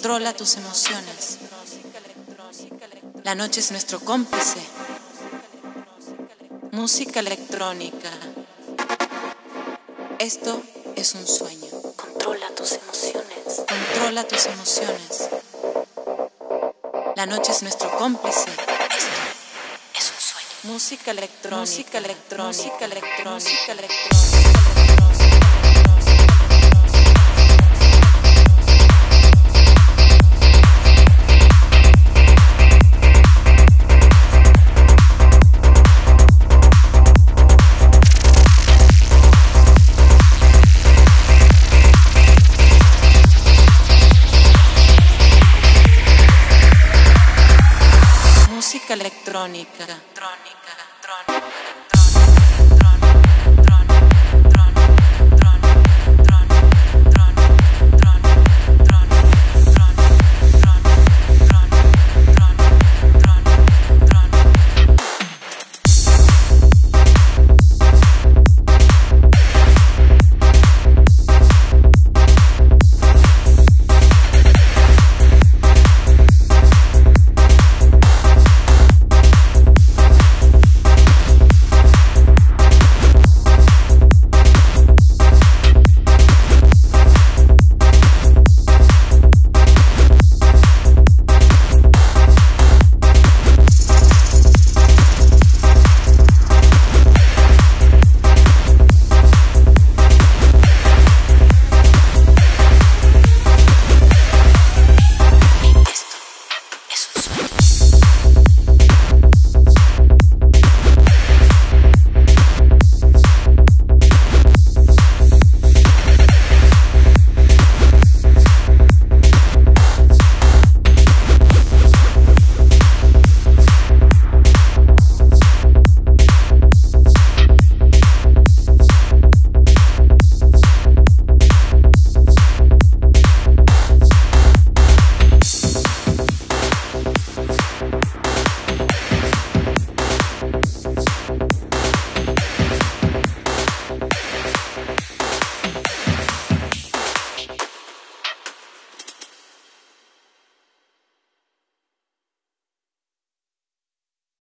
Controla tus emociones. La noche es nuestro cómplice. Música electrónica. Esto es un sueño. Controla tus emociones. Controla tus emociones. La noche es nuestro cómplice. Esto es un sueño. Música electrónica. Música electrónica. Música electrónica. Electrónica.